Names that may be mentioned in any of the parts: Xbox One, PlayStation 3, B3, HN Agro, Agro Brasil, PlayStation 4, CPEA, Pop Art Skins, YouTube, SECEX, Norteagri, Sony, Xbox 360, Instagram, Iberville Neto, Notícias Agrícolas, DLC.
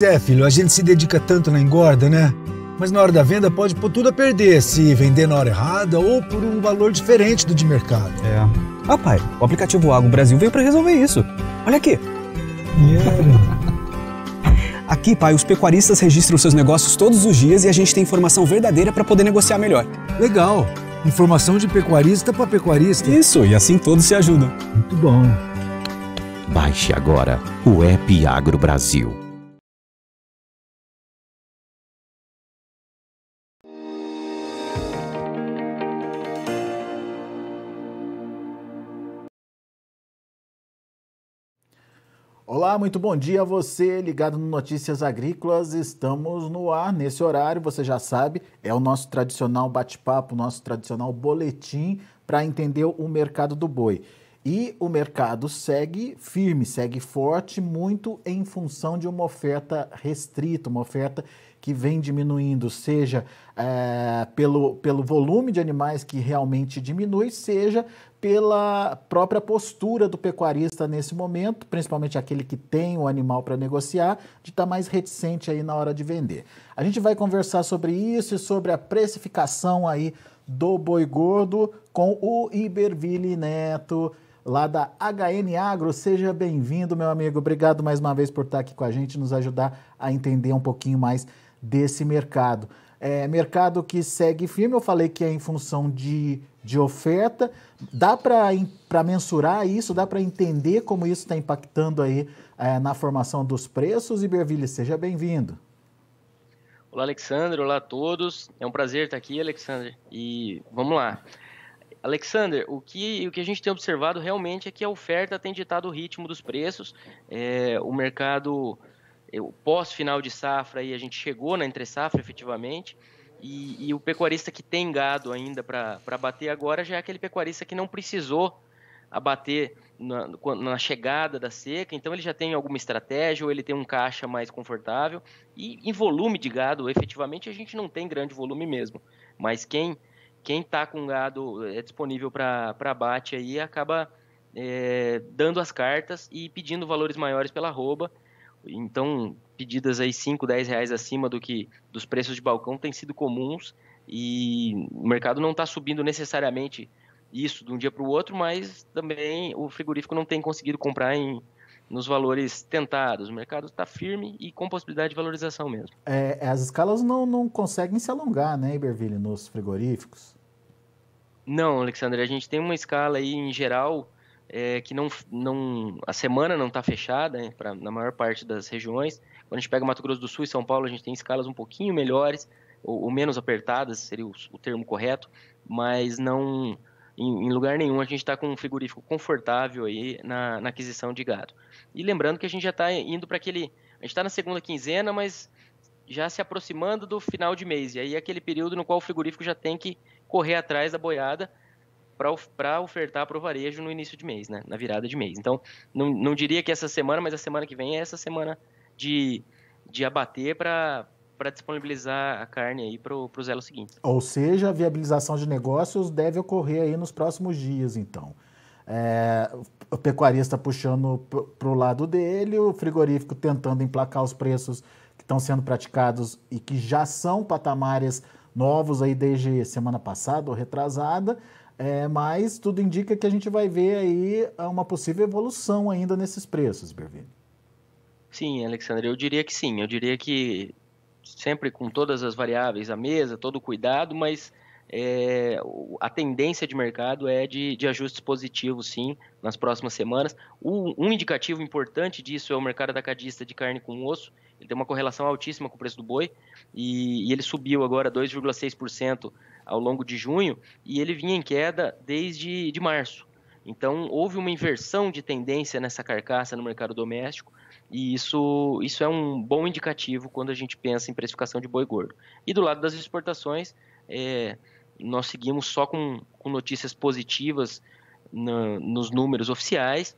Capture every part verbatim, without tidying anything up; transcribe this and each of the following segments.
É, filho, a gente se dedica tanto na engorda, né? Mas na hora da venda pode pôr tudo a perder, se vender na hora errada ou por um valor diferente do de mercado. É. Ah, pai, o aplicativo Agro Brasil veio pra resolver isso. Olha aqui. Yeah. Aqui, pai, os pecuaristas registram seus negócios todos os dias e a gente tem informação verdadeira pra poder negociar melhor. Legal. Informação de pecuarista pra pecuarista. Isso, e assim todos se ajudam. Muito bom. Baixe agora o app Agro Brasil. Olá, muito bom dia a você ligado no Notícias Agrícolas, estamos no ar nesse horário, você já sabe, é o nosso tradicional bate-papo, nosso tradicional boletim para entender o mercado do boi. E o mercado segue firme, segue forte, muito em função de uma oferta restrita, uma oferta que vem diminuindo, seja é, pelo, pelo volume de animais que realmente diminui, seja pela própria postura do pecuarista nesse momento, principalmente aquele que tem o animal para negociar, de estar mais reticente aí na hora de vender. A gente vai conversar sobre isso e sobre a precificação aí do boi gordo com o Iberville Neto, lá da H N Agro. Seja bem-vindo, meu amigo. Obrigado mais uma vez por estar aqui com a gente, nos ajudar a entender um pouquinho mais desse mercado. É, mercado que segue firme, eu falei que é em função de, de oferta. Dá para mensurar isso, dá para entender como isso está impactando aí é, na formação dos preços. Iberville, seja bem-vindo. Olá, Alexandre. Olá a todos. É um prazer estar aqui, Alexandre. E vamos lá. Alexander, o que, o que a gente tem observado realmente é que a oferta tem ditado o ritmo dos preços. É, o mercado, é, o pós-final de safra, aí a gente chegou na entre-safra efetivamente, e, e o pecuarista que tem gado ainda para abater agora já é aquele pecuarista que não precisou abater na, na chegada da seca, então ele já tem alguma estratégia ou ele tem um caixa mais confortável. E em volume de gado, efetivamente, a gente não tem grande volume mesmo, mas quem... Quem está com gado é disponível para abate aí acaba é, dando as cartas e pedindo valores maiores pela arroba. Então, pedidas aí cinco, dez reais acima do que, dos preços de balcão têm sido comuns e o mercado não está subindo necessariamente isso de um dia para o outro, mas também o frigorífico não tem conseguido comprar em... nos valores tentados. O mercado está firme e com possibilidade de valorização mesmo. É, as escalas não, não conseguem se alongar, né, Iberville, nos frigoríficos? Não, Alexandre, a gente tem uma escala aí em geral é, que não, não, a semana não está fechada, né, pra, na maior parte das regiões. Quando a gente pega Mato Grosso do Sul e São Paulo, a gente tem escalas um pouquinho melhores, ou, ou menos apertadas, seria o, o termo correto, mas não... Em lugar nenhum a gente está com um frigorífico confortável aí na, na aquisição de gado. E lembrando que a gente já está indo para aquele... A gente está na segunda quinzena, mas já se aproximando do final de mês. E aí é aquele período no qual o frigorífico já tem que correr atrás da boiada para ofertar para o varejo no início de mês, né? Na virada de mês. Então, não, não diria que essa semana, mas a semana que vem é essa semana de, de abater para... para disponibilizar a carne aí para os elos seguintes. Ou seja, a viabilização de negócios deve ocorrer aí nos próximos dias, então. É, o pecuarista puxando para o lado dele, o frigorífico tentando emplacar os preços que estão sendo praticados e que já são patamares novos aí desde semana passada ou retrasada, é, mas tudo indica que a gente vai ver aí uma possível evolução ainda nesses preços, Bervini. Sim, Alexandre, eu diria que sim, eu diria que sempre com todas as variáveis à mesa, todo o cuidado, mas é, a tendência de mercado é de, de ajustes positivos, sim, nas próximas semanas. O, um indicativo importante disso é o mercado atacadista de carne com osso. Ele tem uma correlação altíssima com o preço do boi e, e ele subiu agora dois vírgula seis por cento ao longo de junho e ele vinha em queda desde de março. Então, houve uma inversão de tendência nessa carcaça no mercado doméstico e isso, isso é um bom indicativo quando a gente pensa em precificação de boi gordo. E do lado das exportações, é, nós seguimos só com, com notícias positivas na, nos números oficiais.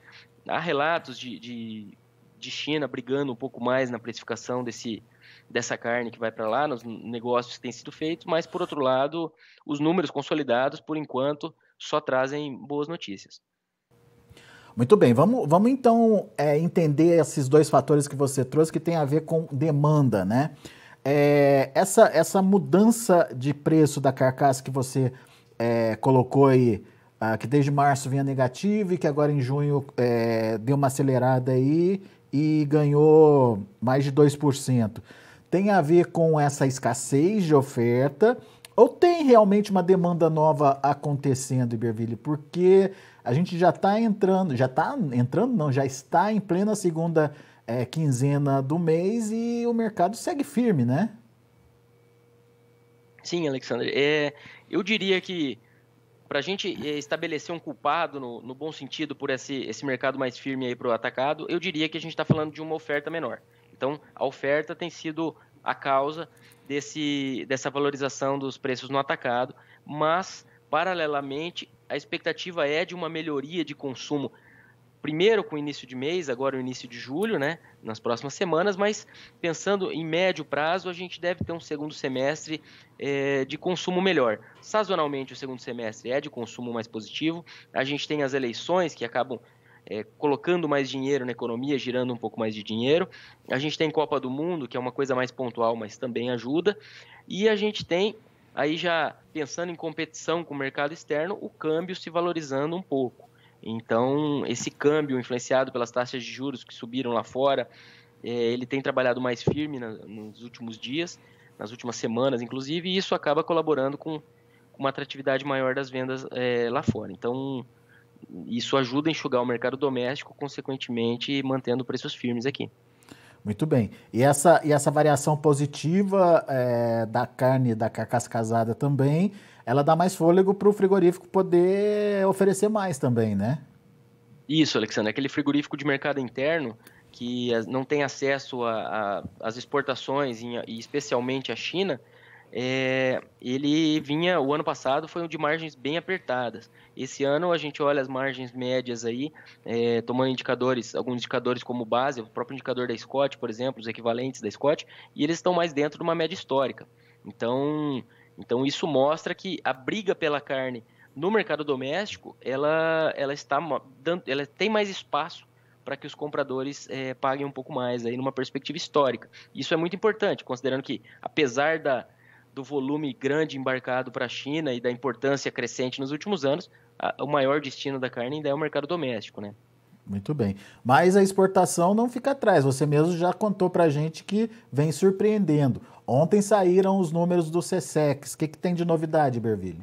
Há relatos de, de, de China brigando um pouco mais na precificação desse, dessa carne que vai para lá, nos negócios que têm sido feitos, mas, por outro lado, os números consolidados, por enquanto, só trazem boas notícias. Muito bem, vamos, vamos então é, entender esses dois fatores que você trouxe que tem a ver com demanda, né? É, essa, essa mudança de preço da carcaça que você é, colocou aí, ah, que desde março vinha negativo e que agora em junho é, deu uma acelerada aí e ganhou mais de dois por cento. Tem a ver com essa escassez de oferta ou tem realmente uma demanda nova acontecendo, Iberville? Porque a gente já está entrando, já está entrando não, já está em plena segunda é, quinzena do mês e o mercado segue firme, né? Sim, Alexandre. É, eu diria que para a gente estabelecer um culpado, no, no bom sentido, por esse, esse mercado mais firme aí para o atacado, eu diria que a gente está falando de uma oferta menor. Então, a oferta tem sido a causa desse, dessa valorização dos preços no atacado, mas, paralelamente, a expectativa é de uma melhoria de consumo, primeiro com o início de mês, agora o início de julho, né, nas próximas semanas, mas pensando em médio prazo, a gente deve ter um segundo semestre é, de consumo melhor. Sazonalmente, o segundo semestre é de consumo mais positivo, a gente tem as eleições que acabam é, colocando mais dinheiro na economia, girando um pouco mais de dinheiro, a gente tem Copa do Mundo, que é uma coisa mais pontual, mas também ajuda, e a gente tem... Aí já pensando em competição com o mercado externo, o câmbio se valorizando um pouco. Então, esse câmbio influenciado pelas taxas de juros que subiram lá fora, ele tem trabalhado mais firme nos últimos dias, nas últimas semanas, inclusive, e isso acaba colaborando com uma atratividade maior das vendas lá fora. Então, isso ajuda a enxugar o mercado doméstico, consequentemente, mantendo preços firmes aqui. Muito bem. E essa, e essa variação positiva é, da carne, da carcaça casada também, ela dá mais fôlego para o frigorífico poder oferecer mais também, né? Isso, Alexandre. Aquele frigorífico de mercado interno que não tem acesso às exportações, em, e especialmente à China, é, ele vinha, o ano passado foi um de margens bem apertadas. Esse ano a gente olha as margens médias aí, é, tomando indicadores, alguns indicadores como base, o próprio indicador da Scott, por exemplo, os equivalentes da Scott, e eles estão mais dentro de uma média histórica. Então, então isso mostra que a briga pela carne no mercado doméstico, ela, ela, está dando, ela tem mais espaço para que os compradores é, paguem um pouco mais aí numa perspectiva histórica. Isso é muito importante, considerando que apesar da do volume grande embarcado para a China e da importância crescente nos últimos anos, a, o maior destino da carne ainda é o mercado doméstico, né? Muito bem. Mas a exportação não fica atrás. Você mesmo já contou para a gente que vem surpreendendo. Ontem saíram os números do SECEX. O que, que tem de novidade, Iberville?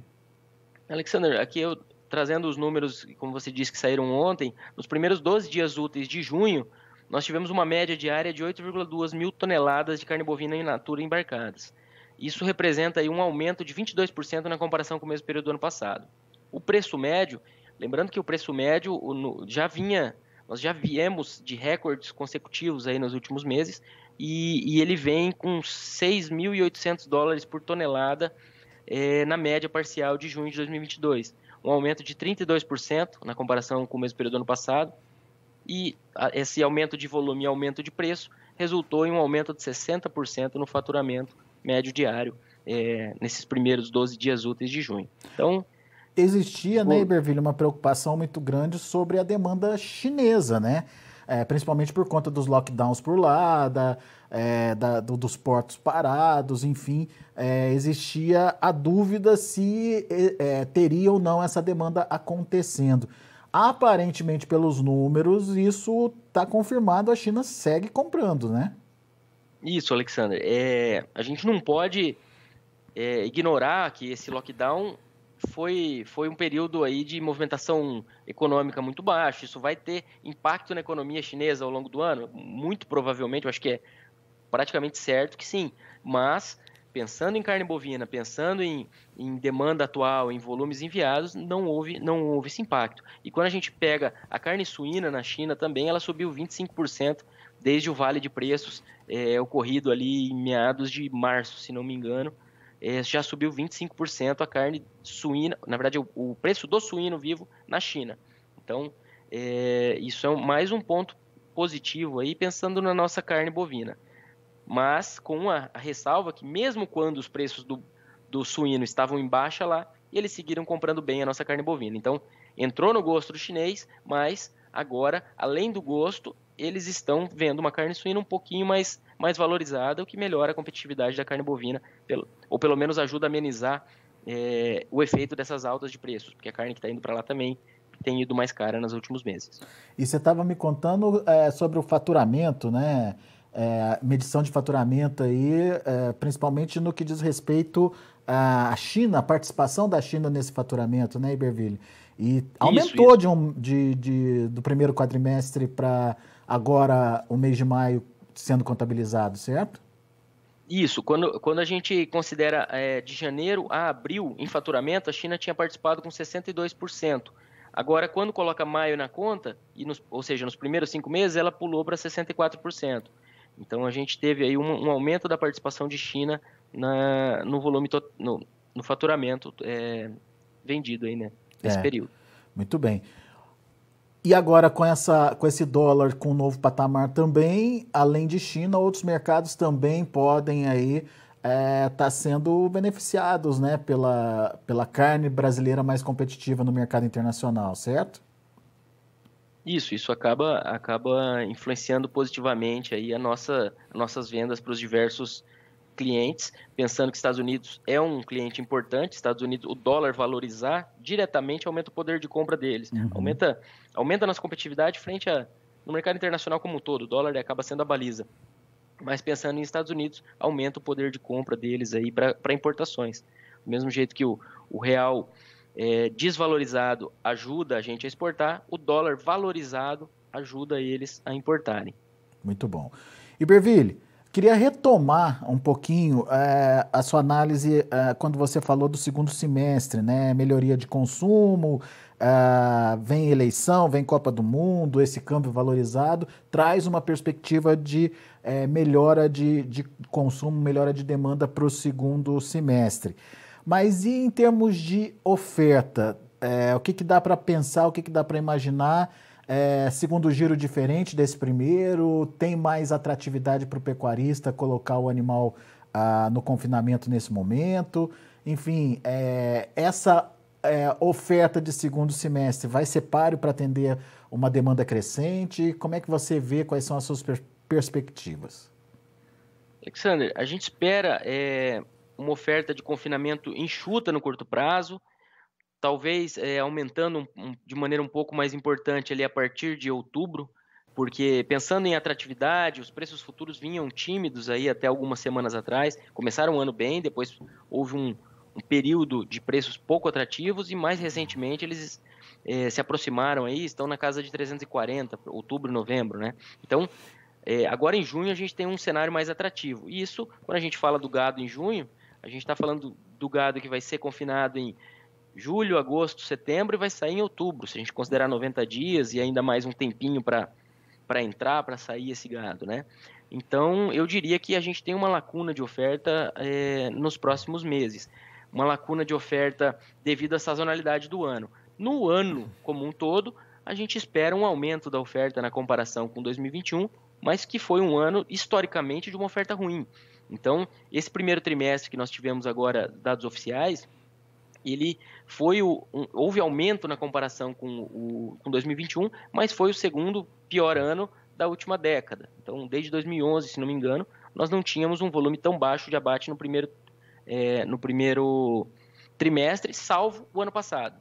Alexander, aqui eu trazendo os números, como você disse, que saíram ontem, nos primeiros doze dias úteis de junho, nós tivemos uma média diária de oito vírgula dois mil toneladas de carne bovina in natura embarcadas. Isso representa aí um aumento de vinte e dois por cento na comparação com o mesmo período do ano passado. O preço médio, lembrando que o preço médio já vinha, nós já viemos de recordes consecutivos aí nos últimos meses, e, e ele vem com seis mil e oitocentos dólares por tonelada é, na média parcial de junho de dois mil e vinte e dois, um aumento de trinta e dois por cento na comparação com o mesmo período do ano passado, e esse aumento de volume e aumento de preço resultou em um aumento de sessenta por cento no faturamento médio diário, é, nesses primeiros doze dias úteis de junho. Então, existia, né, Iberville, uma preocupação muito grande sobre a demanda chinesa, né? É, principalmente por conta dos lockdowns por lá, da, é, da, do, dos portos parados, enfim, é, existia a dúvida se é, teria ou não essa demanda acontecendo. Aparentemente, pelos números, isso está confirmado, a China segue comprando, né? Isso, Alexander. É, a gente não pode é, ignorar que esse lockdown foi, foi um período aí de movimentação econômica muito baixa. Isso vai ter impacto na economia chinesa ao longo do ano? Muito provavelmente, eu acho que é praticamente certo que sim. Mas, pensando em carne bovina, pensando em, em demanda atual, em volumes enviados, não houve, não houve esse impacto. E quando a gente pega a carne suína na China também, ela subiu vinte e cinco por cento. Desde o vale de preços é, ocorrido ali em meados de março, se não me engano, é, já subiu vinte e cinco por cento a carne suína, na verdade o, o preço do suíno vivo na China. Então, é, isso é um, mais um ponto positivo aí, pensando na nossa carne bovina. Mas com a, a ressalva que mesmo quando os preços do, do suíno estavam em baixa lá, eles seguiram comprando bem a nossa carne bovina. Então, entrou no gosto do chinês, mas agora, além do gosto, eles estão vendo uma carne suína um pouquinho mais, mais valorizada, o que melhora a competitividade da carne bovina, pelo, ou pelo menos ajuda a amenizar é, o efeito dessas altas de preços, porque a carne que está indo para lá também tem ido mais cara nos últimos meses. E você estava me contando é, sobre o faturamento, né? É, medição de faturamento aí, é, principalmente no que diz respeito à China, a participação da China nesse faturamento, né, Iberville? E aumentou isso, isso. De um, de, de, do primeiro quadrimestre para agora o mês de maio sendo contabilizado, certo? Isso, quando, quando a gente considera é, de janeiro a abril em faturamento, a China tinha participado com sessenta e dois por cento. Agora, quando coloca maio na conta, e nos, ou seja, nos primeiros cinco meses, ela pulou para sessenta e quatro por cento. Então, a gente teve aí um, um aumento da participação de China na, no volume, to, no, no faturamento é, vendido aí, né, nesse é, período. Muito bem. E agora, com, essa, com esse dólar com um novo patamar também, além de China, outros mercados também podem aí é, tá sendo beneficiados, né, pela, pela carne brasileira mais competitiva no mercado internacional, certo? Isso, isso acaba, acaba influenciando positivamente aí a nossa, nossas vendas para os diversos clientes, pensando que Estados Unidos é um cliente importante. Estados Unidos, o dólar valorizar diretamente aumenta o poder de compra deles, uhum. aumenta, aumenta a nossa competitividade frente a, no mercado internacional como um todo, o dólar acaba sendo a baliza, mas pensando em Estados Unidos, aumenta o poder de compra deles aí para importações, do mesmo jeito que o, o real... É, desvalorizado ajuda a gente a exportar, o dólar valorizado ajuda eles a importarem. Muito bom. Iberville, queria retomar um pouquinho é, a sua análise é, quando você falou do segundo semestre, né? Melhoria de consumo, é, vem eleição, vem Copa do Mundo, esse câmbio valorizado traz uma perspectiva de é, melhora de, de consumo, melhora de demanda para o segundo semestre. Mas e em termos de oferta, é, o que, que dá para pensar, o que, que dá para imaginar? É, segundo giro diferente desse primeiro, tem mais atratividade para o pecuarista colocar o animal ah, no confinamento nesse momento? Enfim, é, essa é, oferta de segundo semestre vai ser páreo para atender uma demanda crescente? Como é que você vê, quais são as suas per- perspectivas? Alexander, a gente espera... É... uma oferta de confinamento enxuta no curto prazo, talvez é, aumentando um, um, de maneira um pouco mais importante ali a partir de outubro, porque pensando em atratividade, os preços futuros vinham tímidos aí até algumas semanas atrás, começaram o ano bem, depois houve um, um período de preços pouco atrativos e mais recentemente eles é, se aproximaram aí, estão na casa de trezentos e quarenta, outubro, novembro, né? Então, é, agora em junho a gente tem um cenário mais atrativo, e isso, quando a gente fala do gado em junho, a gente está falando do gado que vai ser confinado em julho, agosto, setembro e vai sair em outubro, se a gente considerar noventa dias e ainda mais um tempinho para para entrar, para sair esse gado, né? Então, eu diria que a gente tem uma lacuna de oferta é, nos próximos meses, uma lacuna de oferta devido à sazonalidade do ano. No ano como um todo, a gente espera um aumento da oferta na comparação com dois mil e vinte e um, mas que foi um ano, historicamente, de uma oferta ruim. Então, esse primeiro trimestre que nós tivemos agora, dados oficiais, ele foi o, um, houve aumento na comparação com, o, com dois mil e vinte e um, mas foi o segundo pior ano da última década. Então, desde dois mil e onze, se não me engano, nós não tínhamos um volume tão baixo de abate no primeiro, é, no primeiro trimestre, salvo o ano passado.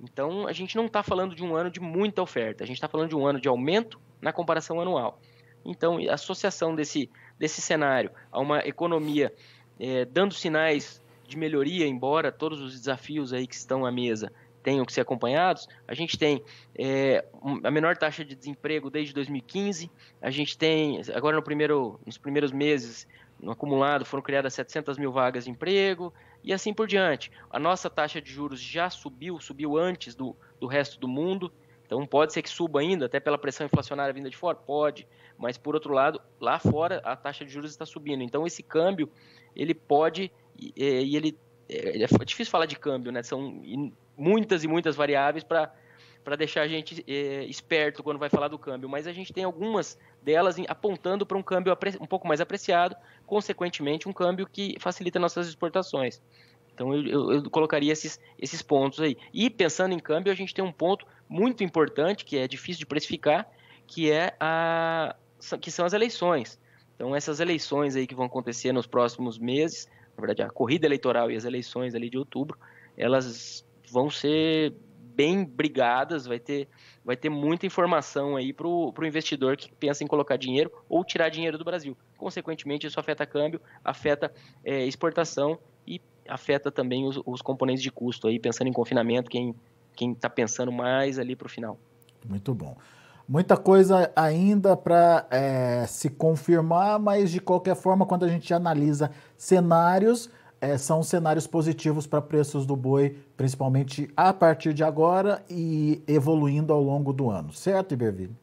Então, a gente não está falando de um ano de muita oferta, a gente está falando de um ano de aumento na comparação anual. Então, a associação desse, desse cenário a uma economia é, dando sinais de melhoria, embora todos os desafios aí que estão à mesa tenham que ser acompanhados, a gente tem é, a menor taxa de desemprego desde dois mil e quinze, a gente tem, agora no primeiro, nos primeiros meses, no acumulado, foram criadas setecentas mil vagas de emprego e assim por diante. A nossa taxa de juros já subiu, subiu antes do, do resto do mundo, então pode ser que suba ainda, até pela pressão inflacionária vinda de fora, pode, mas por outro lado, lá fora a taxa de juros está subindo, então esse câmbio, ele pode, e ele, é difícil falar de câmbio, né? São muitas e muitas variáveis para para deixar a gente é, esperto quando vai falar do câmbio, mas a gente tem algumas delas apontando para um câmbio um pouco mais apreciado, consequentemente um câmbio que facilita nossas exportações. Então eu, eu, eu colocaria esses, esses pontos aí. E pensando em câmbio, a gente tem um ponto muito importante, que é difícil de precificar, que, é a, que são as eleições. Então essas eleições aí que vão acontecer nos próximos meses, na verdade a corrida eleitoral e as eleições ali de outubro, elas vão ser bem brigadas, vai ter, vai ter muita informação aí para o investidor que pensa em colocar dinheiro ou tirar dinheiro do Brasil. Consequentemente, isso afeta câmbio, afeta é, exportação e afeta também os, os componentes de custo, aí, pensando em confinamento, quem quem está pensando mais ali para o final. Muito bom. Muita coisa ainda para é, se confirmar, mas de qualquer forma, quando a gente analisa cenários, é, são cenários positivos para preços do boi, principalmente a partir de agora e evoluindo ao longo do ano. Certo, Iberville?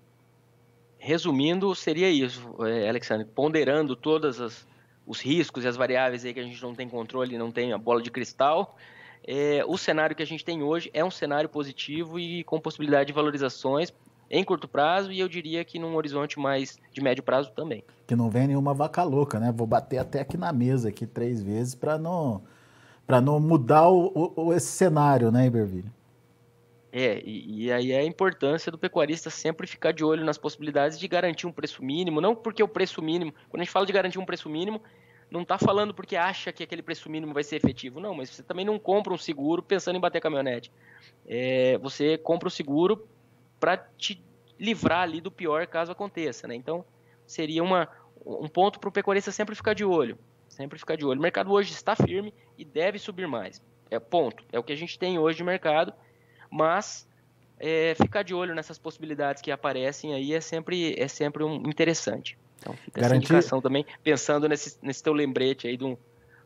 Resumindo, seria isso, Alexandre. Ponderando todas as, os riscos e as variáveis aí que a gente não tem controle, não tem a bola de cristal, é, o cenário que a gente tem hoje é um cenário positivo e com possibilidade de valorizações em curto prazo e eu diria que num horizonte mais de médio prazo também. Que não vem nenhuma vaca louca, né? Vou bater até aqui na mesa aqui três vezes para não, para não mudar o, o, esse cenário, né, Iberville? É, e, e aí é a importância do pecuarista sempre ficar de olho nas possibilidades de garantir um preço mínimo, não porque o preço mínimo, quando a gente fala de garantir um preço mínimo, não está falando porque acha que aquele preço mínimo vai ser efetivo, não, mas você também não compra um seguro pensando em bater a caminhonete. É, você compra o seguro para te livrar ali do pior caso aconteça, né? Então, seria uma, um ponto para o pecuarista sempre ficar de olho, sempre ficar de olho. O mercado hoje está firme e deve subir mais, é ponto. É o que a gente tem hoje de mercado, mas é, ficar de olho nessas possibilidades que aparecem aí é sempre, é sempre um interessante. Então, fica essa indicação também, pensando nesse, nesse teu lembrete aí de um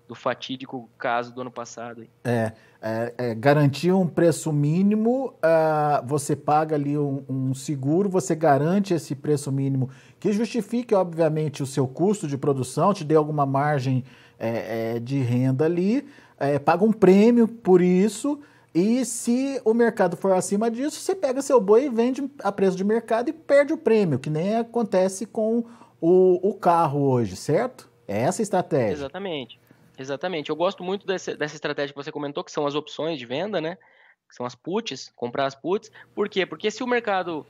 do fatídico caso do ano passado. É, é, é garantir um preço mínimo, uh, você paga ali um, um seguro, você garante esse preço mínimo que justifique, obviamente, o seu custo de produção, te dê alguma margem é, é, de renda ali, é, paga um prêmio por isso, e se o mercado for acima disso, você pega seu boi e vende a preço de mercado e perde o prêmio, que nem acontece com o, o carro hoje, certo? É essa a estratégia. Exatamente. Exatamente, eu gosto muito dessa, dessa estratégia que você comentou, que são as opções de venda, né? Que são as puts, comprar as puts. Por quê? Porque se o mercado,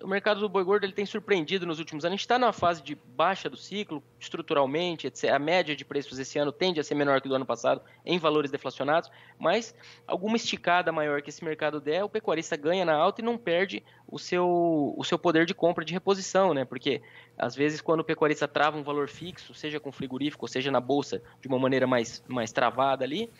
o mercado do boi gordo ele tem surpreendido nos últimos anos, a gente está numa fase de baixa do ciclo, estruturalmente, etcétera. A média de preços esse ano tende a ser menor que do ano passado, em valores deflacionados, mas alguma esticada maior que esse mercado der, o pecuarista ganha na alta e não perde o seu, o seu poder de compra de reposição, né? Porque às vezes quando o pecuarista trava um valor fixo, seja com frigorífico, ou seja na bolsa, de uma maneira mais, mais travada ali,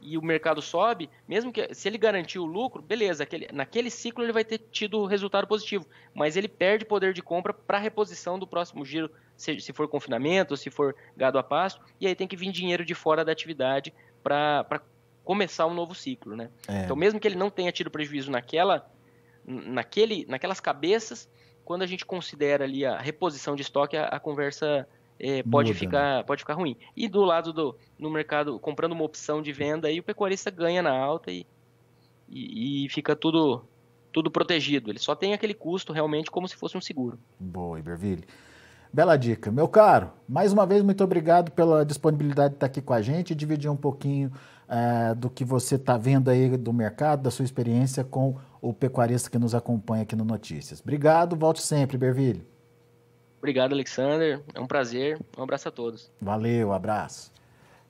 e o mercado sobe, mesmo que se ele garantir o lucro, beleza, aquele, naquele ciclo ele vai ter tido resultado positivo, mas ele perde poder de compra para reposição do próximo giro, se, se for confinamento, se for gado a pasto, e aí tem que vir dinheiro de fora da atividade para começar um novo ciclo, né? É. Então, mesmo que ele não tenha tido prejuízo naquela, naquele, naquelas cabeças, quando a gente considera ali a reposição de estoque, a, a conversa... É, pode, ficar, pode ficar ruim. E do lado do no mercado, comprando uma opção de venda, aí o pecuarista ganha na alta e, e, e fica tudo, tudo protegido. Ele só tem aquele custo realmente como se fosse um seguro. Boa, Iberville. Bela dica. Meu caro, mais uma vez, muito obrigado pela disponibilidade de estar aqui com a gente e dividir um pouquinho uh, do que você está vendo aí do mercado, da sua experiência com o pecuarista que nos acompanha aqui no Notícias. Obrigado, volte sempre, Iberville. Obrigado, Alexander. É um prazer. Um abraço a todos. Valeu, abraço.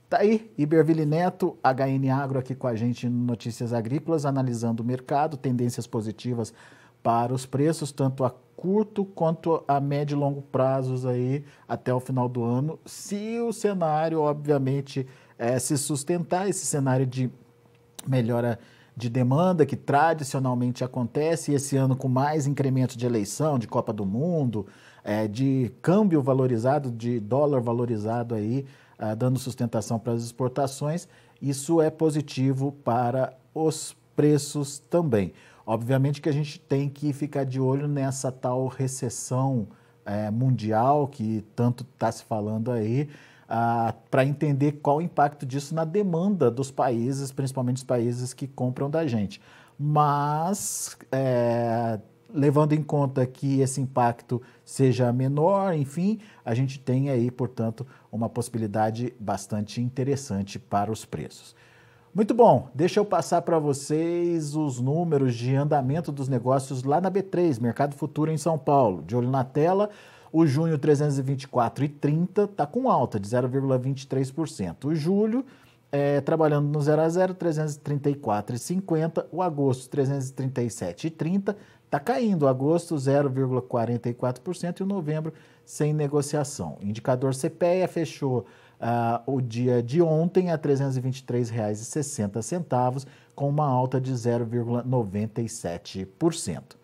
Tá aí, Iberville Neto, H N Agro, aqui com a gente no Notícias Agrícolas, analisando o mercado, tendências positivas para os preços, tanto a curto quanto a médio e longo prazos aí até o final do ano. Se o cenário, obviamente, é, se sustentar, esse cenário de melhora de demanda que tradicionalmente acontece, e esse ano com mais incremento de eleição, de Copa do Mundo, É, de câmbio valorizado, de dólar valorizado aí, ah, dando sustentação para as exportações, isso é positivo para os preços também. Obviamente que a gente tem que ficar de olho nessa tal recessão é, mundial que tanto está se falando aí, ah, para entender qual o impacto disso na demanda dos países, principalmente os países que compram da gente. Mas... É, levando em conta que esse impacto seja menor, enfim, a gente tem aí, portanto, uma possibilidade bastante interessante para os preços. Muito bom, deixa eu passar para vocês os números de andamento dos negócios lá na B três, Mercado Futuro em São Paulo. De olho na tela, o junho trezentos e vinte e quatro e trinta está com alta de zero vírgula vinte e três por cento. O julho, é, trabalhando no zero a zero, trezentos e trinta e quatro e cinquenta. O agosto, trezentos e trinta e sete e trinta. Está caindo, agosto zero vírgula quarenta e quatro por cento e o novembro sem negociação. O indicador C P E A fechou Uh, o dia de ontem a trezentos e vinte e três reais e sessenta centavos, com uma alta de zero vírgula noventa e sete por cento.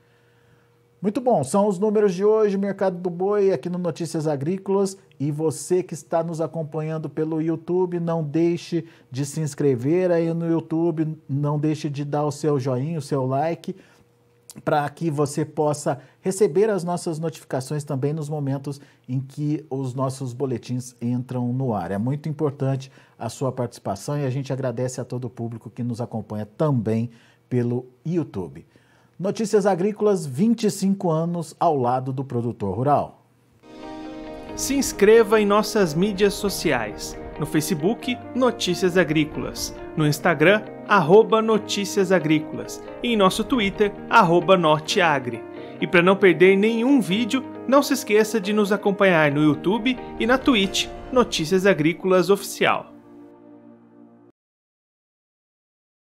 Muito bom, são os números de hoje, Mercado do Boi, aqui no Notícias Agrícolas. E você que está nos acompanhando pelo YouTube, não deixe de se inscrever aí no YouTube, não deixe de dar o seu joinha, o seu like, para que você possa receber as nossas notificações também nos momentos em que os nossos boletins entram no ar. É muito importante a sua participação e a gente agradece a todo o público que nos acompanha também pelo YouTube. Notícias Agrícolas, vinte e cinco anos ao lado do produtor rural. Se inscreva em nossas mídias sociais. No Facebook, Notícias Agrícolas. No Instagram, arroba Notícias Agrícolas. E em nosso Twitter, arroba Norteagri. E para não perder nenhum vídeo, não se esqueça de nos acompanhar no YouTube e na Twitch, Notícias Agrícolas Oficial.